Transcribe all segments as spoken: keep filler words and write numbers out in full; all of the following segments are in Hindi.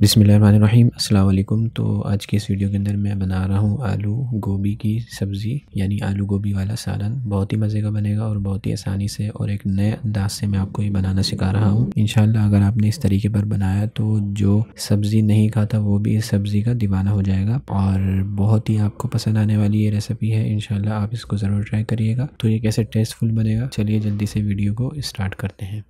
बिस्मिल्लाहिर्रहमानिर्रहीम, अस्सलाम वालेकुम। तो आज के इस वीडियो के अंदर मैं बना रहा हूँ आलू गोभी की सब्ज़ी, यानी आलू गोभी वाला सालन। बहुत ही मज़े का बनेगा और बहुत ही आसानी से और एक नए अंदाज से मैं आपको ये बनाना सिखा रहा हूँ। इंशाल्लाह अगर आपने इस तरीके पर बनाया तो जो सब्ज़ी नहीं खाता वो भी इस सब्ज़ी का दीवाना हो जाएगा और बहुत ही आपको पसंद आने वाली ये रेसिपी है। इंशाल्लाह आप इसको ज़रूर ट्राई करिएगा। तो ये कैसे टेस्टफुल बनेगा, चलिए जल्दी से वीडियो को स्टार्ट करते हैं।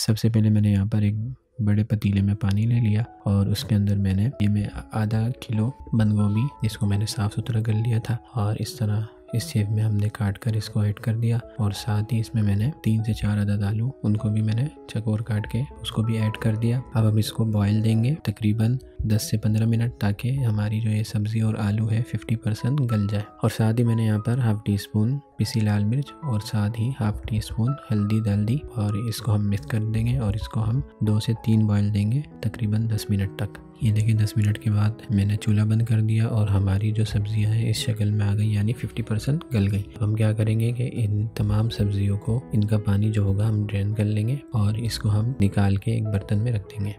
सबसे पहले मैंने यहाँ पर एक बड़े पतीले में पानी ले लिया और उसके अंदर मैंने ये मैं आधा किलो बंद गोभी, जिसको मैंने साफ़ सुथरा कर लिया था और इस तरह इस शेप में हमने काट कर इसको ऐड कर दिया। और साथ ही इसमें मैंने तीन से चार अदद आलू, उनको भी मैंने चकोर काट के उसको भी ऐड कर दिया। अब हम इसको बॉईल देंगे तकरीबन दस से पंद्रह मिनट, ताकि हमारी जो ये सब्ज़ी और आलू है पचास परसेंट गल जाए। और साथ ही मैंने यहाँ पर हाफ़ टी स्पून पिसी लाल मिर्च और साथ ही हाफ़ टी स्पून हल्दी डाल दी और इसको हम मिक्स कर देंगे और इसको हम दो से तीन बॉयल देंगे तकरीबन दस मिनट तक। ये देखिए दस मिनट के बाद मैंने चूल्हा बंद कर दिया और हमारी जो सब्ज़ियाँ हैं इस शक्ल में आ गई, यानी पचास परसेंट गल गई। अब हम क्या करेंगे कि इन तमाम सब्जियों को, इनका पानी जो होगा हम ड्रेन कर लेंगे और इसको हम निकाल के एक बर्तन में रख देंगे।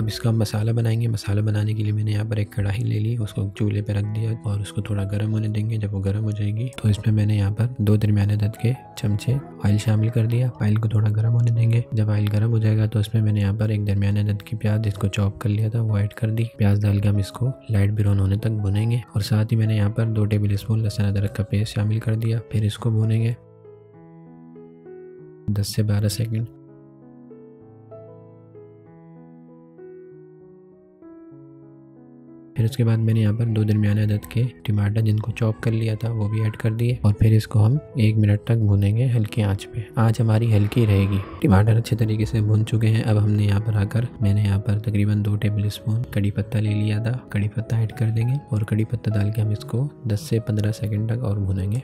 अब इसका हम मसाला बनाएंगे। मसाला बनाने के लिए मैंने यहाँ पर एक कढ़ाई ले ली, उसको चूल्हे पर रख दिया और उसको थोड़ा गर्म होने देंगे। जब वो गर्म हो जाएगी तो इसमें मैंने यहाँ पर दो दरमियाने अदद के चमचे ऑयल शामिल कर दिया। ऑयल को थोड़ा गर्म होने देंगे। जब ऑयल गर्म हो जाएगा तो इसमें मैंने यहाँ पर एक दरमियाने अदद की प्याज, जिसको चॉप कर लिया था, वो ऐड कर दी। प्याज डाल के हम इसको लाइट ब्राउन होने तक भुनेंगे। और साथ ही मैंने यहाँ पर दो टेबल स्पून लहसुन अदरक का पेस्ट शामिल कर दिया। फिर इसको भुनेंगे दस से बारह सेकेंड। फिर उसके बाद मैंने यहाँ पर दो दरमियाने अदद के टमाटर, जिनको चॉप कर लिया था, वो भी ऐड कर दिए और फिर इसको हम एक मिनट तक भूनेंगे हल्की आंच पे। आंच हमारी हल्की रहेगी। टमाटर अच्छे तरीके से भून चुके हैं। अब हमने यहाँ पर आकर मैंने यहाँ पर तकरीबन दो टेबल स्पून कड़ी पत्ता ले लिया था, कड़ी पत्ता ऐड कर देंगे और कड़ी पत्ता डाल के हम इसको दस से पंद्रह सेकेंड तक और भूनेंगे।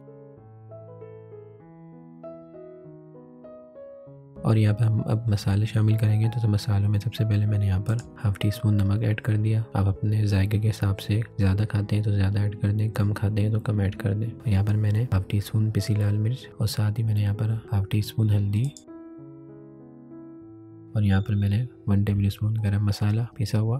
और यहाँ पर हम अब मसाले शामिल करेंगे। तो, तो मसालों में सबसे पहले मैंने यहाँ पर हाफ़ टी स्पून नमक ऐड कर दिया। आप अपने जायके के हिसाब से ज़्यादा खाते हैं तो ज़्यादा ऐड कर दें, कम खाते हैं तो कम ऐड कर दें। यहाँ पर मैंने हाफ़ टी स्पून पिसी लाल मिर्च और साथ ही मैंने यहाँ पर हाफ़ टी स्पून हल्दी और यहाँ पर मैंने वन टेबल स्पून गर्म मसाला पिसा हुआ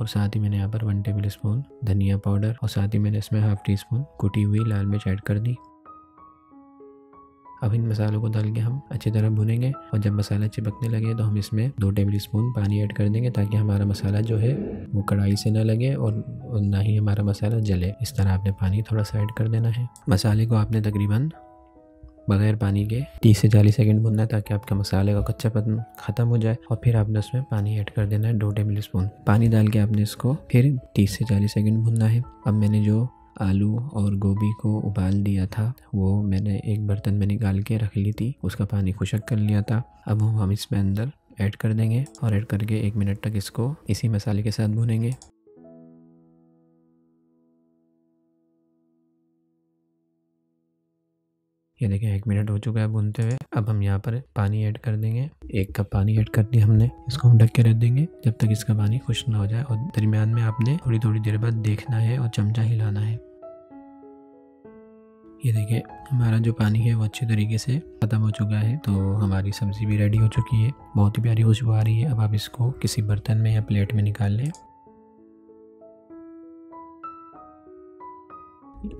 और साथ ही मैंने यहाँ पर वन टेबल स्पून धनिया पाउडर और साथ ही मैंने इसमें हाफ़ टी स्पून कुटी हुई लाल मिर्च ऐड कर दी। अब इन मसालों को डाल के हम अच्छी तरह भुनेंगे और जब मसाला चिपकने लगे तो हम इसमें दो टेबल स्पून पानी ऐड कर देंगे, ताकि हमारा मसाला जो है वो कढ़ाई से ना लगे और ना ही हमारा मसाला जले। इस तरह आपने पानी थोड़ा सा ऐड कर देना है। मसाले को आपने तकरीबन बगैर पानी के तीस से चालीस सेकंड भुनना है, ताकि आपका मसाले का कच्चापन ख़त्म हो जाए और फिर आपने उसमें पानी ऐड कर देना है। दो टेबल स्पून पानी डाल के आपने इसको फिर तीस से चालीस सेकंड भुनना है। अब मैंने जो आलू और गोभी को उबाल दिया था वो मैंने एक बर्तन में निकाल के रख ली थी, उसका पानी खुशक कर लिया था। अब हम इसमें अंदर ऐड कर देंगे और ऐड करके एक मिनट तक इसको इसी मसाले के साथ भूनेंगे। ये देखें एक मिनट हो चुका है भूनते हुए। अब हम यहाँ पर पानी ऐड कर देंगे, एक कप पानी ऐड कर दिया हमने। इसको हम ढक के रख देंगे जब तक इसका पानी खुश ना हो जाए और दरमियान में आपने थोड़ी थोड़ी देर बाद देखना है और चमचा हिलाना है। ये देखें हमारा जो पानी है वो अच्छे तरीके से ख़त्म हो चुका है। तो हमारी सब्ज़ी भी रेडी हो चुकी है, बहुत ही प्यारी खुशबू आ रही है। अब आप इसको किसी बर्तन में या प्लेट में निकाल लें।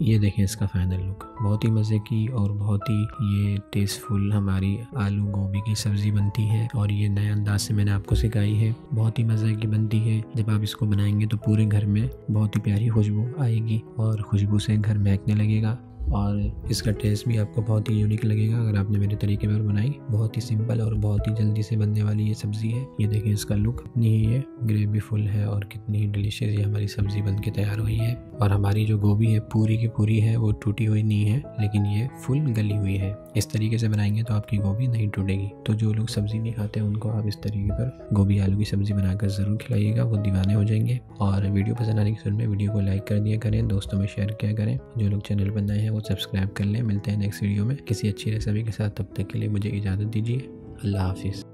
ये देखें इसका फाइनल लुक। बहुत ही मज़े की और बहुत ही ये टेस्टफुल हमारी आलू गोभी की सब्ज़ी बनती है और ये नए अंदाज से मैंने आपको सिखाई है। बहुत ही मज़े की बनती है। जब आप इसको बनाएंगे तो पूरे घर में बहुत ही प्यारी खुशबू आएगी और खुशबू से घर महकने लगेगा और इसका टेस्ट भी आपको बहुत ही यूनिक लगेगा अगर आपने मेरे तरीके पर बनाई। बहुत ही सिंपल और बहुत ही जल्दी से बनने वाली ये सब्ज़ी है। ये देखें इसका लुक, कितनी ही ये ग्रेवी फुल है और कितनी ही डिलीशियस ये हमारी सब्ज़ी बनके तैयार हुई है। और हमारी जो गोभी है पूरी की पूरी है, वो टूटी हुई नहीं है, लेकिन ये फुल गली हुई है। इस तरीके से बनाएंगे तो आपकी गोभी नहीं टूटेगी। तो जो लोग सब्ज़ी नहीं खाते उनको आप इस तरीके पर गोभी आलू की सब्ज़ी बनाकर ज़रूर खिलाइएगा, वो दीवाने हो जाएंगे। और वीडियो पसंद आने के सुर में वीडियो को लाइक कर दिया करें, दोस्तों में शेयर किया करें। जो लोग चैनल पर नए हैं वो सब्सक्राइब कर लें। मिलते हैं नेक्स्ट वीडियो में किसी अच्छी रेसिपी के साथ। तब तक के लिए मुझे इजाज़त दीजिए। अल्लाह हाफिज़।